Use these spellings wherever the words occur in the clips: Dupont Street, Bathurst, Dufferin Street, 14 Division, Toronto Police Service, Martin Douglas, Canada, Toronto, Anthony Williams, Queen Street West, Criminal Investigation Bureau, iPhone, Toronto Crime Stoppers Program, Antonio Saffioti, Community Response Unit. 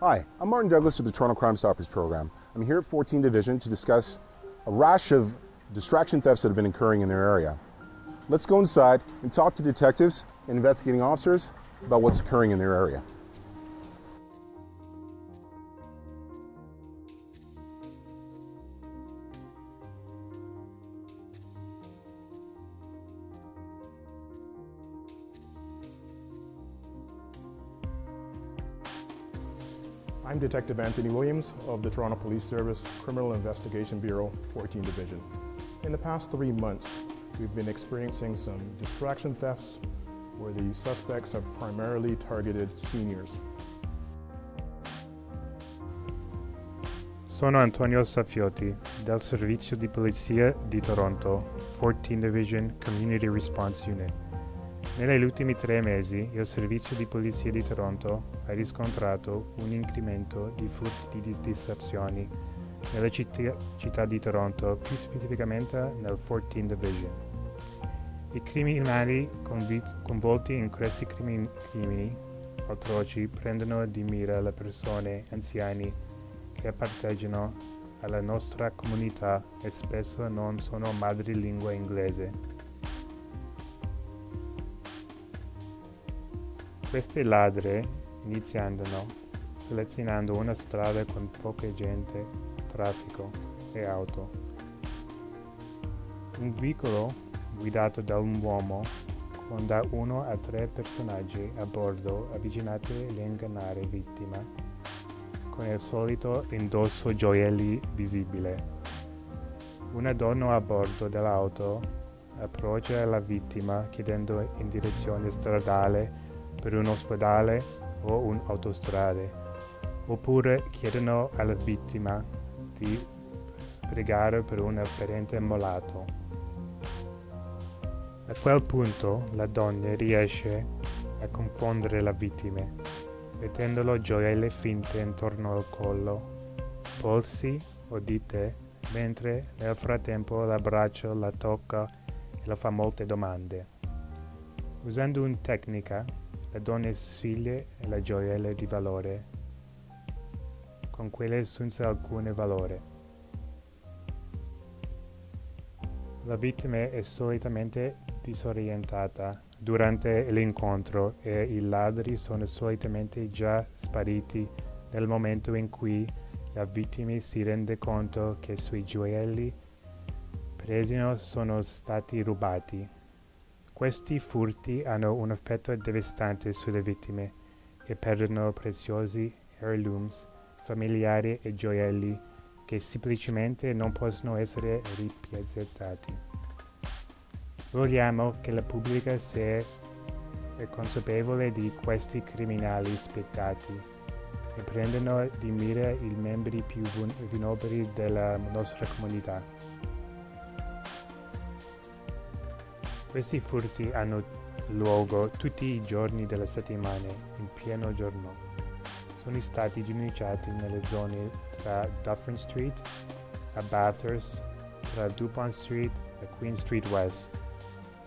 Hi, I'm Martin Douglas with the Toronto Crime Stoppers Program. I'm here at 14 Division to discuss a rash of distraction thefts that have been occurring in their area. Let's go inside and talk to detectives and investigating officers about what's occurring in their area. I'm Detective Anthony Williams of the Toronto Police Service, Criminal Investigation Bureau, 14 Division. In the past 3 months, we've been experiencing some distraction thefts where the suspects have primarily targeted seniors. Sono Antonio Saffioti, del Servizio di Polizia di Toronto, 14 Division Community Response Unit. Negli ultimi 3 mesi il Servizio di Polizia di Toronto ha riscontrato un incremento di furti di distrazioni nella città di Toronto, più specificamente nel 14 Division. I criminali coinvolti in questi crimini atroci prendono di mira le persone anziane che appartengono alla nostra comunità e spesso non sono madrelingua inglese. Questi ladri iniziano selezionando una strada con poca gente, traffico e auto. Un veicolo guidato da un uomo con da 1 a 3 personaggi a bordo avvicinati e ingannare vittima con il solito indosso gioielli visibile. Una donna a bordo dell'auto approccia la vittima chiedendo in direzione stradale per un ospedale o un'autostrada, oppure chiedono alla vittima di pregare per un parente malato. A quel punto la donna riesce a confondere la vittima, mettendolo gioielli finte intorno al collo, polsi o dita, mentre nel frattempo la abbraccia, la tocca e la fa molte domande. Usando una tecnica, la donna sfiglia le gioielli di valore con quelle senza alcun valore. La vittima è solitamente disorientata durante l'incontro e i ladri sono solitamente già spariti nel momento in cui la vittima si rende conto che i suoi gioielli presi sono stati rubati. Questi furti hanno un effetto devastante sulle vittime, che perdono preziosi heirlooms, familiari e gioielli che semplicemente non possono essere ripiazzati. Vogliamo che la pubblica sia consapevole di questi criminali spietati e prendano di mira i membri più vulnerabili della nostra comunità. Questi furti hanno luogo tutti i giorni della settimana, in pieno giorno. Sono stati denunciati nelle zone tra Dufferin Street e Bathurst, tra Dupont Street e Queen Street West.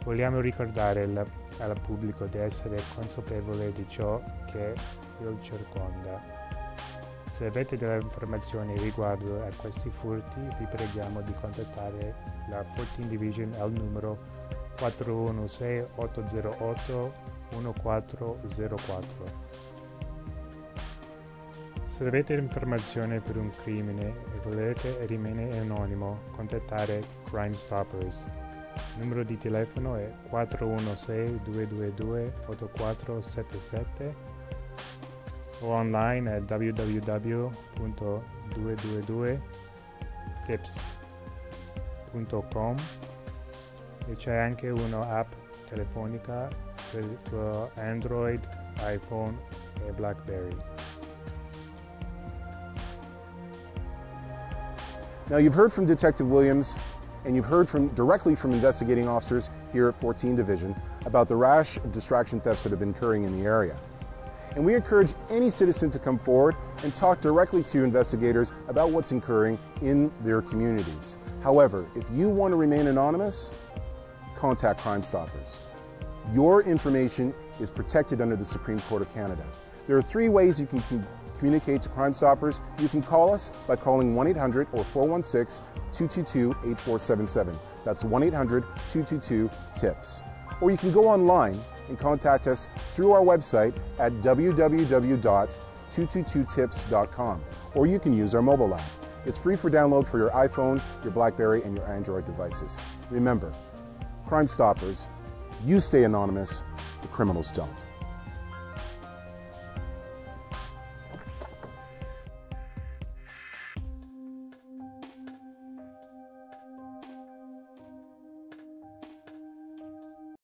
Vogliamo ricordare al pubblico di essere consapevole di ciò che il circonda. Se avete delle informazioni riguardo a questi furti, vi preghiamo di contattare la 14 Division al numero 416-808-1404. Se avete informazione per un crimine e volete rimanere anonimo, contattare Crime Stoppers. Il numero di telefono è 416-222-8477 o online a www.222tips.com. E c'è anche un'app telefonica per il tuo Android, iPhone e BlackBerry. Now you've heard from Detective Williams and you've heard directly from investigating officers here at 14 Division about the rash of distraction thefts that have been occurring in the area. And we encourage any citizen to come forward and talk directly to investigators about what's occurring in their communities. However, if you want to remain anonymous, contact Crime Stoppers. Your information is protected under the Supreme Court of Canada. There are 3 ways you can communicate to Crime Stoppers, you can call us by calling 1-800 or 416-222-8477. That's 1-800-222-TIPS. Or you can go online and contact us through our website at www.222tips.com, or you can use our mobile app. It's free for download for your iPhone, your BlackBerry, and your Android devices. Remember, Crime Stoppers, you stay anonymous, the criminals don't.